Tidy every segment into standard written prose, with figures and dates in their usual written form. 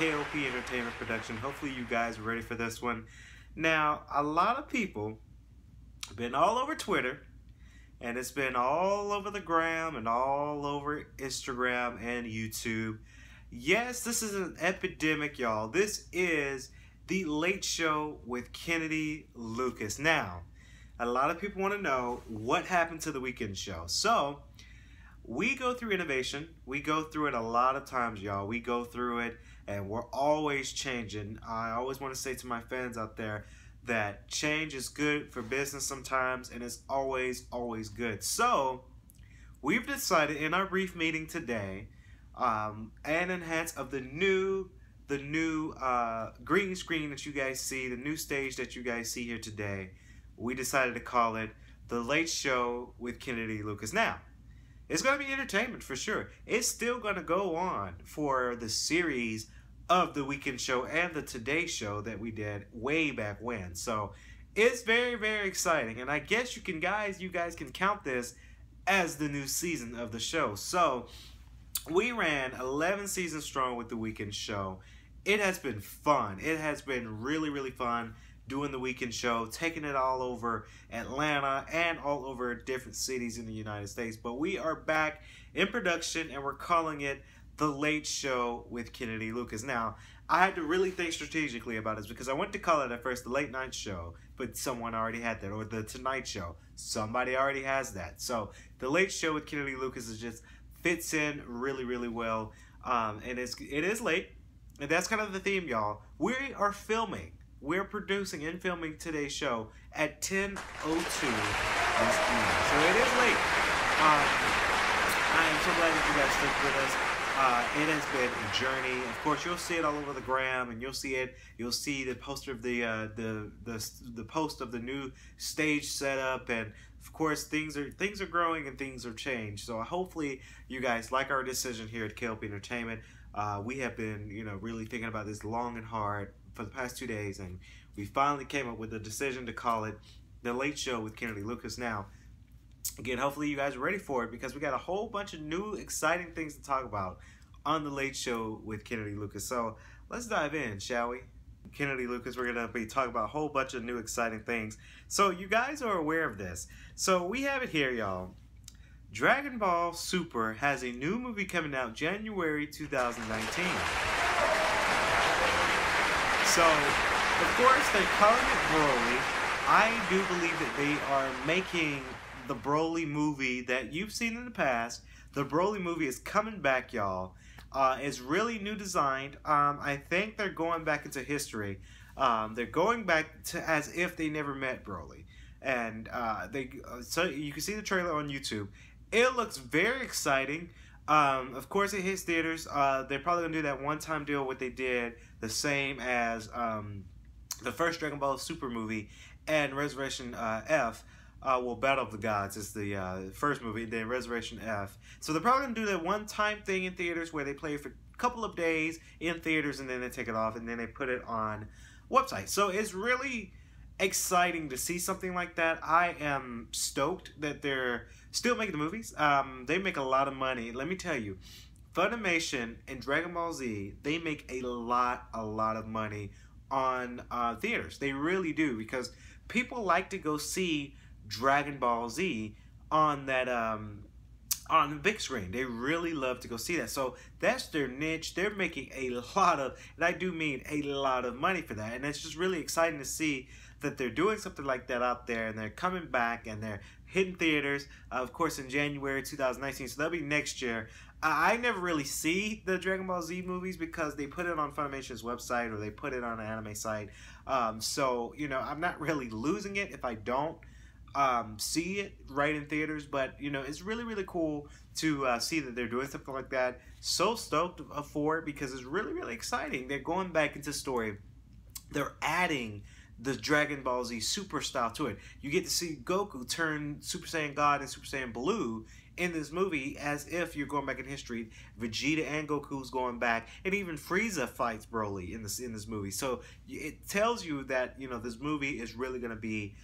KLP Entertainment production. Hopefully you guys are ready for this one. Now, a lot of people have been all over Twitter, and it's been all over the gram and all over Instagram and YouTube. Yes, this is an epidemic, y'all. This is The Late Show with Kennedy Lucas. Now, a lot of people want to know what happened to the weekend show. So, we go through innovation. We go through it a lot of times, y'all. We go through it, and we're always changing. I always want to say to my fans out there that change is good for business sometimes, and it's always, always good. So, we've decided in our brief meeting today, and enhance of the new green screen that you guys see, the new stage that you guys see here today, we decided to call it The Late Show with Kennedy Lucas. Now, it's going to be entertainment for sure. It's still going to go on for the series of the weekend show and the Today Show that we did way back when. So it's very, very exciting. And I guess you guys can count this as the new season of the show. So we ran 11 seasons strong with the weekend show. It has been fun. It has been really, really fun doing the weekend show, taking it all over Atlanta and all over different cities in the United States. But we are back in production, and we're calling it The Late Show with Kennedy Lucas. Now, I had to really think strategically about this because I wanted to call it at first The Late Night Show, but someone already had that, or The Tonight Show. Somebody already has that. So The Late Show with Kennedy Lucas is just fits in really, really well. And it is late, and that's kind of the theme, y'all. We are filming. We're producing and filming today's show at 10:02 this evening. So it is late. I am so glad that you guys stuck with us. It has been a journey. Of course, you'll see it all over the gram, and you'll see it. You'll see the poster of the post of the new stage setup, and of course, things are growing and things are changed. So hopefully, you guys like our decision here at KLP Entertainment. We have been, really thinking about this long and hard for the past 2 days, and we finally came up with the decision to call it The Late Show with Kennedy Lucas. Now, again, hopefully you guys are ready for it because we got a whole bunch of new exciting things to talk about on The Late Show with Kennedy Lucas. So let's dive in, shall we? Kennedy Lucas, we're going to be talking about a whole bunch of new exciting things. So you guys are aware of this. So we have it here, y'all. Dragon Ball Super has a new movie coming out January 2019. So, of course, they're calling it Broly. I do believe that they are making the Broly movie that you've seen in the past. The Broly movie is coming back, y'all. It's really new designed. I think they're going back into history. They're going back to as if they never met Broly. And so you can see the trailer on YouTube. It looks very exciting. Of course, it hits theaters. They're probably going to do that one-time deal, what they did, the same as the first Dragon Ball Super movie and Resurrection F. Well, Battle of the Gods is the first movie, then Resurrection F. So they're probably going to do that one-time thing in theaters where they play it for a couple of days in theaters, and then they take it off, and then they put it on websites. So it's really exciting to see something like that. I am stoked that they're still making the movies. They make a lot of money. Let me tell you, Funimation and Dragon Ball Z, they make a lot of money on theaters. They really do, because people like to go see Dragon Ball Z on that on the big screen. They really love to go see that. So that's their niche. They're making a lot of, and I do mean a lot of money for that. And it's just really exciting to see that they're doing something like that out there, and they're coming back, and they're hitting theaters, of course, in January 2019, so that'll be next year. I never really see the Dragon Ball Z movies because they put it on Funimation's website or they put it on an anime site, so, I'm not really losing it if I don't see it right in theaters, but, it's really, really cool to see that they're doing something like that. So stoked for it because it's really, really exciting. They're going back into story. They're adding the Dragon Ball Z Super style to it. You get to see Goku turn Super Saiyan God and Super Saiyan Blue in this movie as if you're going back in history. Vegeta and Goku's going back, and even Frieza fights Broly in this movie. So it tells you that, this movie is really going to be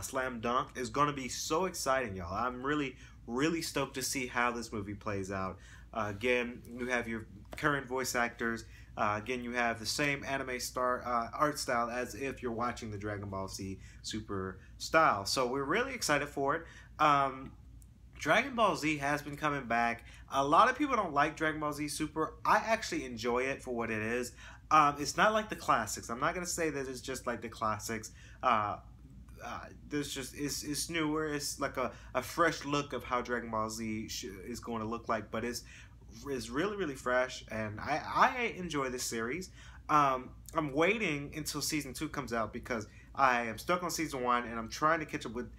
slam dunk. It's going to be so exciting, y'all. I'm really, really stoked to see how this movie plays out. Again, you have your current voice actors. Again, you have the same anime star art style as if you're watching the Dragon Ball Z Super style. So we're really excited for it. Dragon Ball Z has been coming back. A lot of people don't like Dragon Ball Z Super. I actually enjoy it for what it is. It's not like the classics. I'm not going to say that it's just like the classics. There's just, it's newer. It's like a fresh look of how Dragon Ball Z is going to look like, but it's really, really fresh, and I enjoy this series. I'm waiting until season 2 comes out because I am stuck on season 1 and I'm trying to catch up with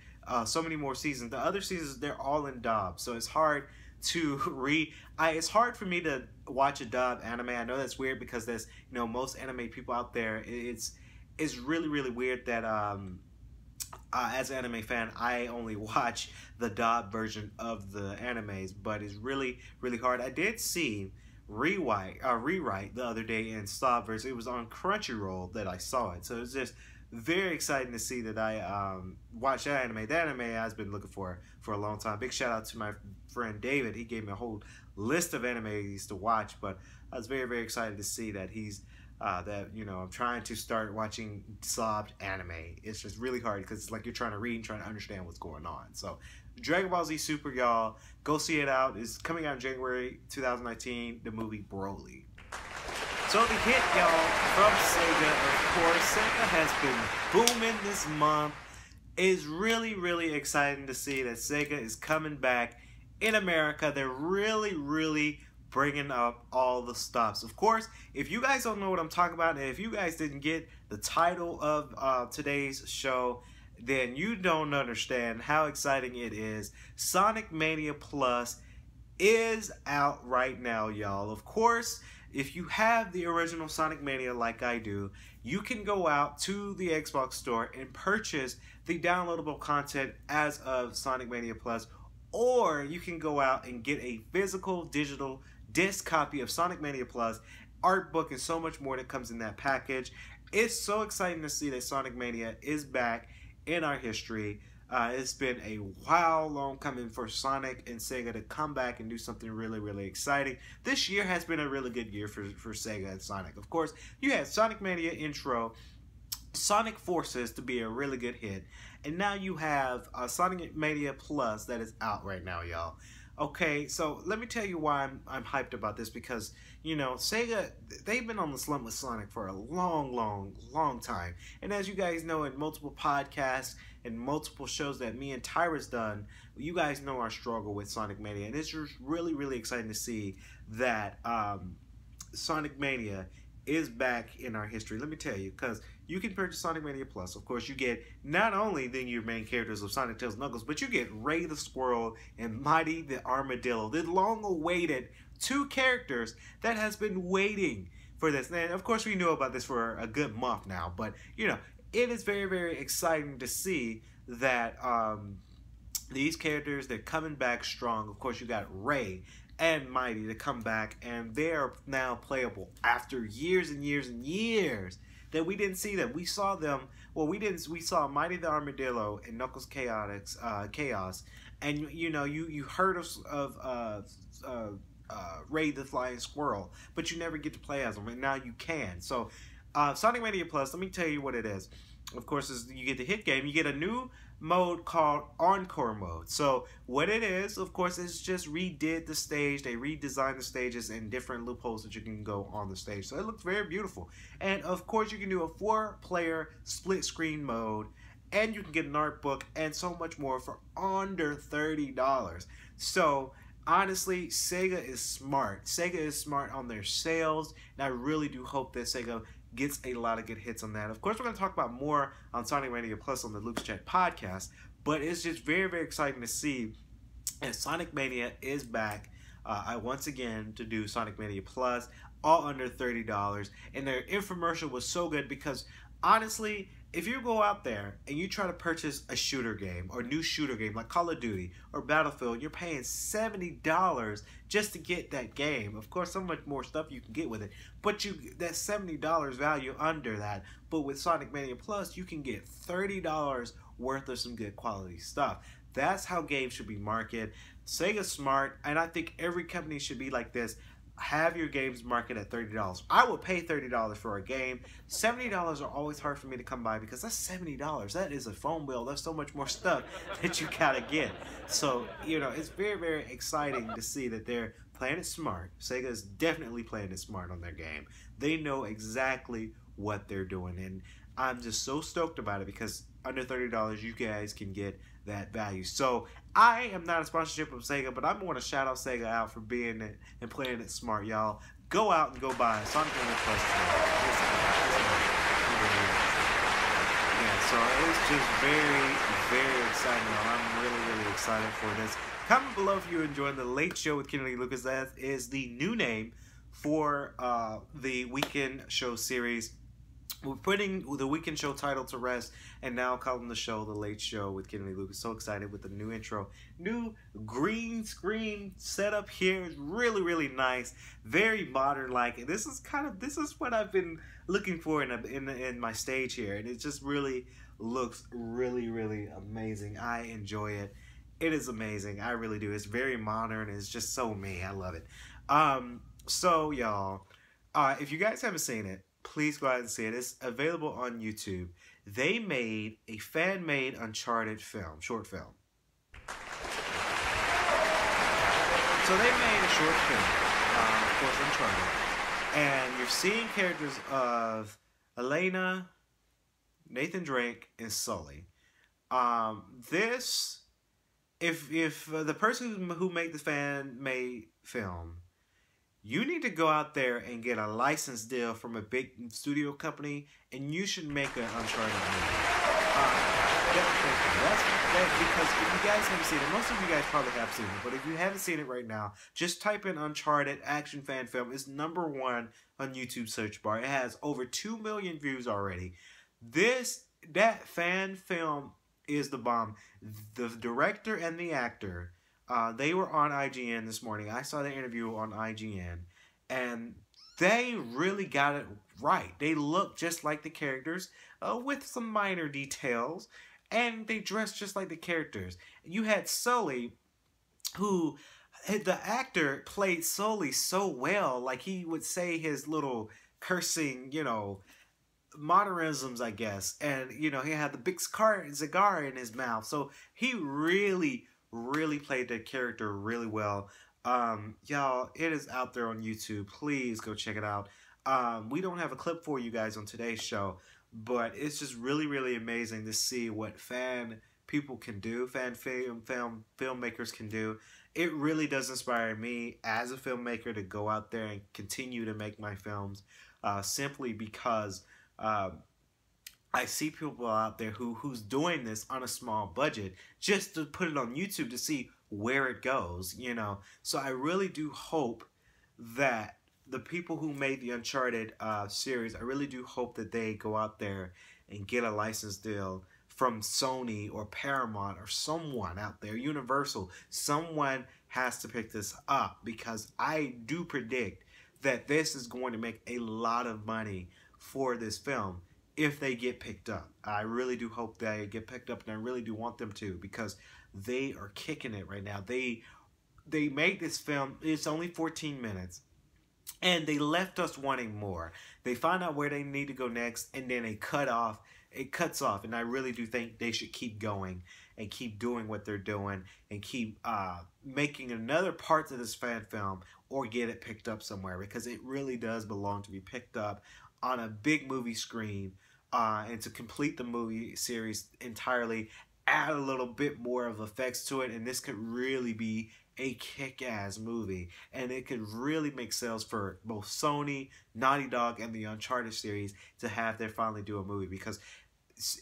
so many more seasons. The other seasons, they're all in dub, so it's hard to it's hard for me to watch a dub anime. I know that's weird because there's, you know, most anime people out there, it's really, really weird that as an anime fan, I only watch the dub version of the animes, but it's really, really hard. I did see Rewrite the other day in Stopverse. It was on Crunchyroll that I saw it, so it's just very exciting to see that I watched that anime. That anime I've been looking for a long time. Big shout out to my friend David. He gave me a whole list of animes to watch, but I was very, very excited to see that he's I'm trying to start watching subbed anime. It's just really hard because it's like you're trying to read and trying to understand what's going on. So Dragon Ball Z Super, y'all, go see it out. It's coming out in January 2019, the movie Broly. So the hit, y'all, from Sega, of course. Sega has been booming this month. It's really, really exciting to see that Sega is coming back in America. They're really, really bringing up all the stops. Of course, if you guys don't know what I'm talking about, and if you guys didn't get the title of today's show, then you don't understand how exciting it is. Sonic Mania Plus is out right now, y'all. Of course, if you have the original Sonic Mania like I do, you can go out to the Xbox store and purchase the downloadable content as of Sonic Mania Plus, or you can go out and get a physical digital disc copy of Sonic Mania Plus, art book, and so much more that comes in that package. It's so exciting to see that Sonic Mania is back in our history. It's been a while long coming for Sonic and Sega to come back and do something really, really exciting. This year has been a really good year for Sega and Sonic. Of course, you had Sonic Mania Intro, Sonic Forces to be a really good hit, and now you have Sonic Mania Plus that is out right now, y'all. Okay, so let me tell you why I'm hyped about this, because, you know, Sega, they've been on the slump with Sonic for a long, long, long time. And as you guys know, in multiple podcasts and multiple shows that me and Tyra's done, you guys know our struggle with Sonic Mania. And it's just really, really exciting to see that Sonic Mania is back in our history. Let me tell you, because you can purchase Sonic Mania Plus. Of course, you get not only then your main characters of Sonic, Tails, Knuckles, but you get Ray the Squirrel and Mighty the Armadillo, the long-awaited two characters that has been waiting for this. And of course, we knew about this for a good month now, but you know, it is very, very exciting to see that these characters, they're coming back strong. Of course, you got Ray and Mighty to come back, and they are now playable after years and years and years that we didn't see them. We saw them, well, we saw Mighty the Armadillo and Knuckles Chaos, and you know, you heard of Ray the Flying Squirrel, but you never get to play as him, and now you can. So Sonic Mania Plus, let me tell you what it is. Of course, you get the hit game, you get a new mode called Encore Mode. So what it is, of course, is just redid the stage. They redesigned the stages and different loopholes that you can go on the stage. So it looks very beautiful. And of course, you can do a 4-player split screen mode, and you can get an art book and so much more for under $30. So honestly, Sega is smart. Sega is smart on their sales, and I really do hope that Sega gets a lot of good hits on that. Of course, we're going to talk about more on Sonic Mania Plus on the Lucas Chat podcast, but it's just very, very exciting to see that Sonic Mania is back once again to do Sonic Mania Plus, all under $30. And their infomercial was so good because, honestly, if you go out there and you try to purchase a shooter game or new shooter game like Call of Duty or Battlefield, you're paying $70 just to get that game. Of course, so much more stuff you can get with it, but that $70 value under that. But with Sonic Mania Plus, you can get $30 worth of some good quality stuff. That's how games should be marketed. Sega's smart, and I think every company should be like this. have your games market at $30. I will pay $30 for a game. $70 are always hard for me to come by because that's $70. That is a phone bill. That's so much more stuff that you gotta get. So, you know, it's very, very exciting to see that they're playing it smart. Sega is definitely playing it smart on their game. They know exactly what they're doing, and I'm just so stoked about it because under $30, you guys can get that value. So I am not a sponsorship of Sega, but I'm going to shout out Sega out for being it and playing it smart, y'all. Go out and go buy Sonic Mania Plus. Yeah, so it's just very, very exciting. I'm really, really excited for this. Comment below if you're enjoying The Late Show with Kennedy Lucas. That is the new name for the Weekend Show series. We're putting the Weekend Show title to rest and now calling the show The Late Show with Kennedy Lucas. So excited with the new intro. New green screen setup here is really, really nice. Very modern-like. This is kind of, this is what I've been looking for in my stage here. And it just really looks really, really amazing. I enjoy it. It is amazing. I really do. It's very modern. It's just so me. I love it. So, y'all, if you guys haven't seen it, please go out and see it. It's available on YouTube. They made a fan-made Uncharted film, short film. So they made a short film, of course, Uncharted. And you're seeing characters of Elena, Nathan Drake, and Sully. This, if the person who made the fan-made film, you need to go out there and get a license deal from a big studio company, and you should make an Uncharted movie. That's because if you guys haven't seen it, most of you guys probably have seen it, but if you haven't seen it right now, just type in Uncharted action fan film. It's #1 on YouTube search bar. It has over 2 million views already. That fan film is the bomb. The director and the actor, they were on IGN this morning. I saw the interview on IGN, and they really got it right. They look just like the characters, with some minor details, and they dress just like the characters. You had Sully, who the actor played Sully so well. Like, he would say his little cursing, you know, modernisms, I guess, and you know, he had the big cigar in his mouth, so he really played that character really well. Y'all, it is out there on YouTube. Please go check it out. We don't have a clip for you guys on today's show, but it's just really, really amazing to see what fan people can do, filmmakers can do. It really does inspire me as a filmmaker to go out there and continue to make my films, simply because I see people out there who's doing this on a small budget just to put it on YouTube to see where it goes, you know. So I really do hope that the people who made the Uncharted series, I really do hope that they go out there and get a license deal from Sony or Paramount or someone out there, Universal. Someone has to pick this up, because I do predict that this is going to make a lot of money for this film. If they get picked up, I really do hope they get picked up, and I really do want them to, because they are kicking it right now. They made this film. It's only 14 minutes, and they left us wanting more. They find out where they need to go next, and then they cut off. It cuts off, and I really do think they should keep going and keep doing what they're doing and keep making another part of this fan film or get it picked up somewhere, because it really does belong to be picked up on a big movie screen, and to complete the movie series entirely, add a little bit more of effects to it, and this could really be a kick-ass movie, and it could really make sales for both Sony, Naughty Dog, and the Uncharted series to have them finally do a movie, because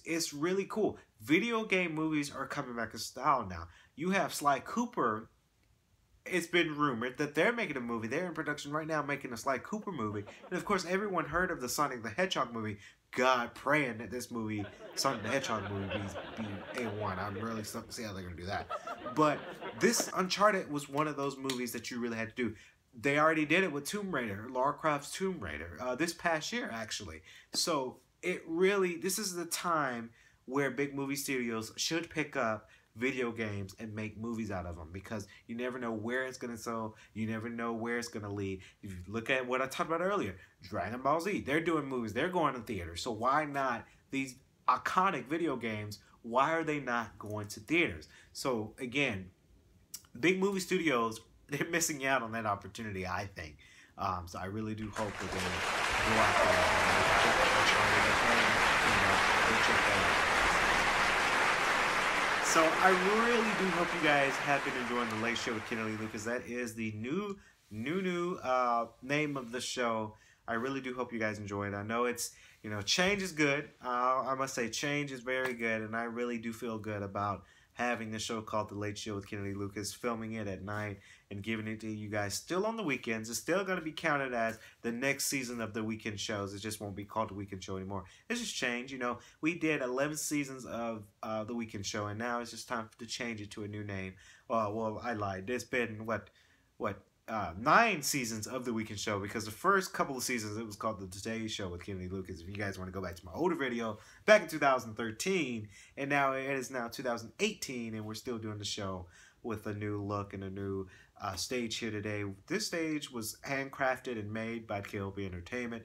it's really cool. Video game movies are coming back in style now. You have Sly Cooper. It's been rumored that they're making a movie. They're in production right now making a Sly Cooper movie. And, of course, everyone heard of the Sonic the Hedgehog movie. God, praying that this movie, Sonic the Hedgehog movie, be A1. I'm really stuck to see how they're going to do that. But this Uncharted was one of those movies that you really had to do. They already did it with Tomb Raider, Lara Croft's Tomb Raider, this past year, actually. So it really, this is the time where big movie studios should pick up video games and make movies out of them, because you never know where it's going to go. You never know where it's going to lead. If you look at what I talked about earlier, Dragon Ball Z, they're doing movies, they're going to theaters. So why not these iconic video games? Why are they not going to theaters? So again, big movie studios, they're missing out on that opportunity, I think. So I really do hope that they go out there and so I really do hope you guys have been enjoying The Late Show with Kennedy Lucas. That is the new name of the show. I really do hope you guys enjoy it. I know it's, you know, change is good. I must say change is very good, and I really do feel good about having the show called The Late Show with Kennedy Lucas, filming it at night and giving it to you guys still on the weekends. It's still going to be counted as the next season of the weekend shows. It just won't be called the weekend show anymore. It's just change. You know, we did 11 seasons of the weekend show, and now it's just time to change it to a new name. Well, I lied. There's been, what 9 seasons of the weekend show, because the first couple of seasons it was called The Today Show with Kennedy Lucas. If you guys want to go back to my older video back in 2013, and now it is now 2018, and we're still doing the show with a new look and a new stage here today. This stage was handcrafted and made by KLP Entertainment.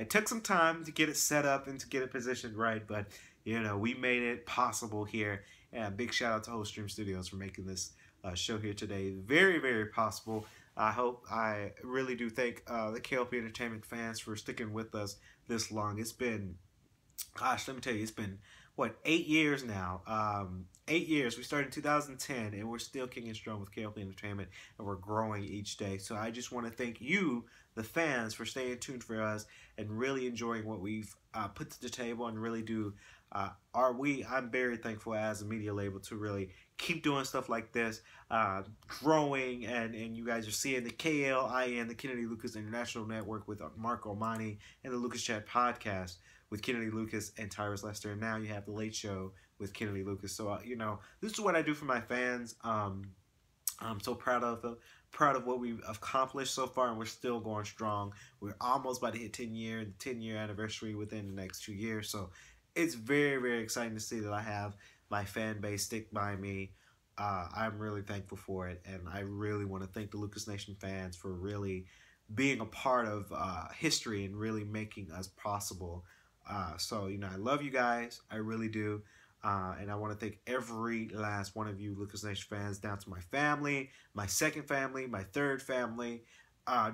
It took some time to get it set up and to get it positioned right, but you know, we made it possible here. And big shout out to Whole Stream Studios for making this show here today very, very possible. I hope, I really do thank the KLP Entertainment fans for sticking with us this long. It's been, gosh, let me tell you, it's been, what, 8 years now. 8 years. We started in 2010, and we're still kicking strong with KLP Entertainment, and we're growing each day. So I just want to thank you, the fans, for staying tuned for us and really enjoying what we've put to the table, and really do, I'm very thankful as a media label to really keep doing stuff like this, growing, and you guys are seeing the KLIN, the Kennedy Lucas International Network with Mark Omani, and the Lucas Chat podcast with Kennedy Lucas and Tyrus Lester. And now you have The Late Show with Kennedy Lucas. So, you know, this is what I do for my fans. I'm so proud of what we've accomplished so far, and we're still going strong. We're almost about to hit 10-year anniversary within the next 2 years. So it's very, very exciting to see that I have my fan base stick by me. I'm really thankful for it, and I really want to thank the Lucas Nation fans for really being a part of history and really making us possible. So, you know, I love you guys. I really do. And I want to thank every last one of you Lucas Nation fans, down to my family, my second family, my third family,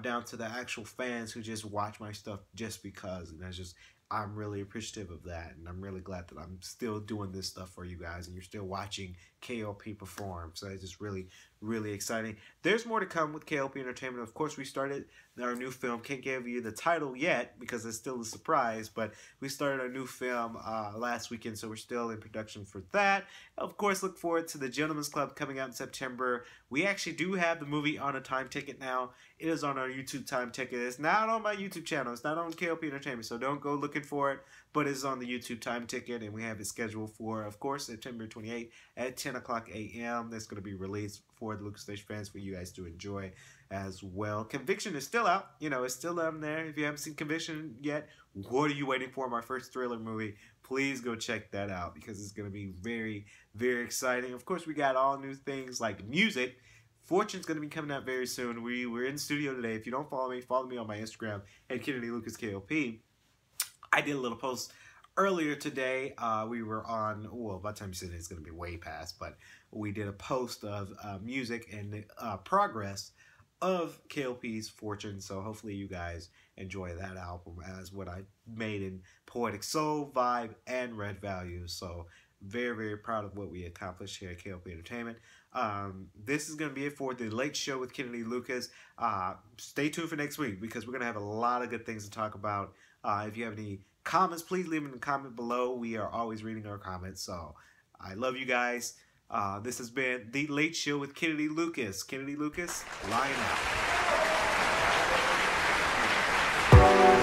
down to the actual fans who just watch my stuff just because. And that's just, I'm really appreciative of that, and I'm really glad that I'm still doing this stuff for you guys, and you're still watching KLP perform. So it's just really, really exciting. There's more to come with KLP Entertainment. Of course, we started our new film. Can't give you the title yet because it's still a surprise, but we started our new film last weekend, so we're still in production for that. Of course, look forward to The Gentleman's Club coming out in September. We actually do have the movie on a time ticket now. It is on our YouTube time ticket. It's not on my YouTube channel. It's not on KLP Entertainment, so don't go looking for it, but it's on the YouTube time ticket, and we have it scheduled for, of course, September 28th at 10:00 a.m. That's going to be released for the Lucas Nation fans for you guys to enjoy as well. Conviction is still out. You know, it's still out there. If you haven't seen Conviction yet, what are you waiting for? My first thriller movie. Please go check that out because it's going to be very, very exciting. Of course, we got all new things like music. Fortune's going to be coming out very soon. We're in the studio today. If you don't follow me on my Instagram at KennedyLucasKLP. I did a little post earlier today. We were on, well, by the time you see it, it's going to be way past, but we did a post of music and the progress of KLP's Fortune. So hopefully you guys enjoy that album as what I made in Poetic Soul, Vibe, and Red Value. So very, very proud of what we accomplished here at KLP Entertainment. This is going to be it for The Late Show with Kennedy Lucas. Stay tuned for next week because we're going to have a lot of good things to talk about. If you have any comments, please leave them in the comment below. We are always reading our comments. So I love you guys. This has been The Late Show with Kennedy Lucas. Kennedy Lucas, lying out.